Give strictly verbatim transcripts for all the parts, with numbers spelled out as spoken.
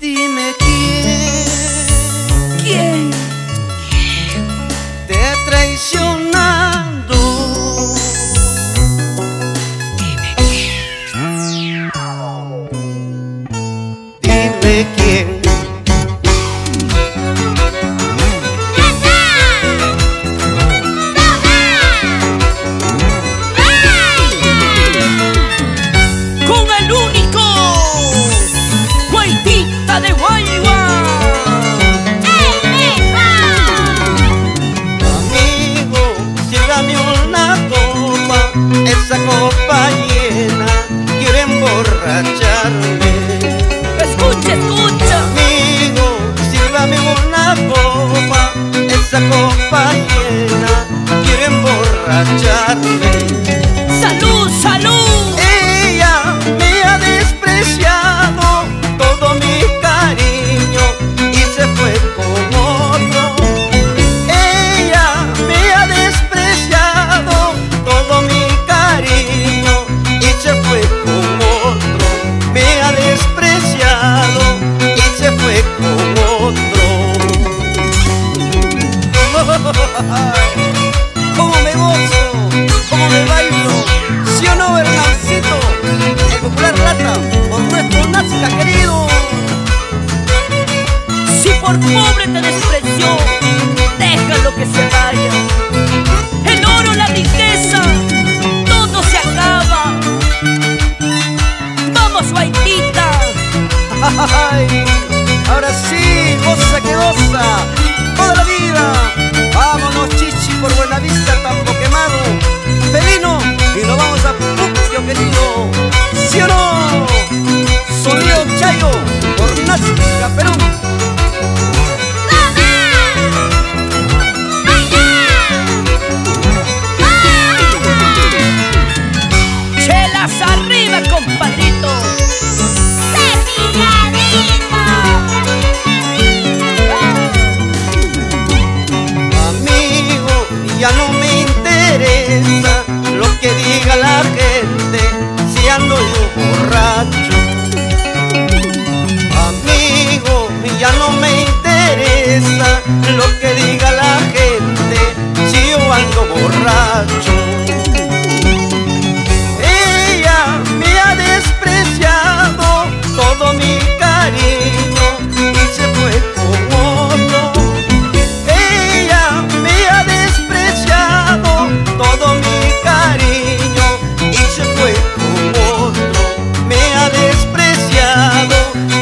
Dime quién, quién, quién te ha traicionado. Dime quién, dime quién. De Lloqlla, amigo, llévame una copa, esa copa llena, quiero emborracharme. Escucha, escucha, amigo, llévame una copa, esa copa llena, quiero emborracharme. Salud, salud. Ella me ha despreciado todo mi cariño y se fue con otro. Ella me ha despreciado todo mi cariño y se fue con otro. Me ha despreciado y se fue con otro. ¿Cómo me gozo? ¿Cómo me bailo? ¿Sí o no, Bernancito? El popular Rata, por nuestro Nazca querido. Si por pobre te despreció, déjalo que se vaya. El oro, la riqueza, todo se acaba. ¡Vamos, Lloqllita! Ay, ahora sí, goza que goza, toda la vida. Vámonos, Chichi, por Buenavista, Tambo Quemado, Felino, y lo vamos a Puccio, querido. ¿Sí o no? Sonido Chayo, por Nazca, Perú. Ya no me interesa lo que diga la gente si ando yo borracho. Amigo, ya no me interesa lo que diga la gente si yo ando borracho. Ella me ha despreciado todo mi cariño y se fue con otro. Todo mi cariño y se fue con otro. Me ha despreciado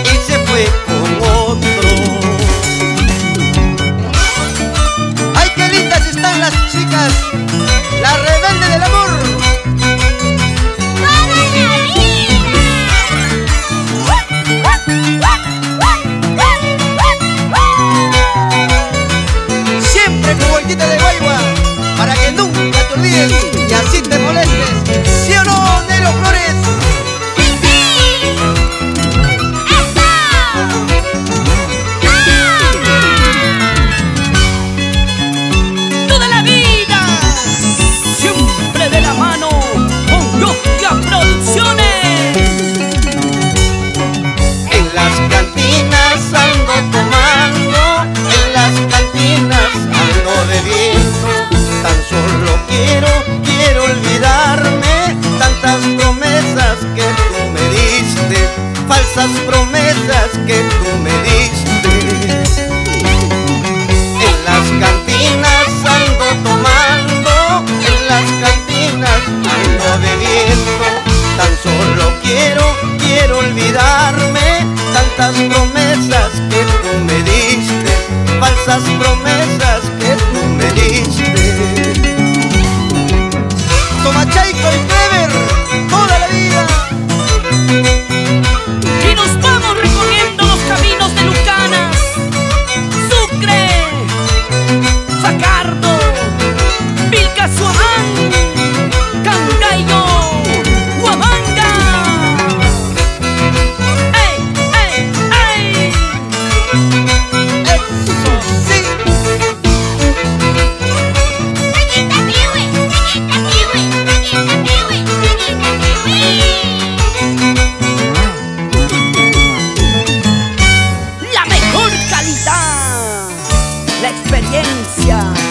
y se fue con otro. ¡Ay, qué lindas están las chicas! ¡La rebelde del amor! Siempre tu vueltita de Guayua para que nunca y así te molestes, ¿sí o no, Nelo Flores? ¡Sí, sí! ¡Eso! ¡Ah! ¡Toda la vida! Siempre de la mano con Lloqlla Producciones. En las cantinas ando tomando, en las cantinas ando bebiendo. Tan solo quiero, quiero olvidarme tantas promesas que tú me diste, falsas promesas que tú me diste. En las cantinas ando tomando, en las cantinas ando bebiendo. Tan solo quiero, quiero olvidarme tantas promesas que tú me diste, falsas promesas que tú me diste. Toma Chaico y Clever, toda la vida. Y nos vamos recorriendo los caminos de Lucanas, Sucre, Facardo, Vilcasuamán, Cangallo, Huamanga. ¡Ey, ey, ey! ¡Eso sí! la experiencia.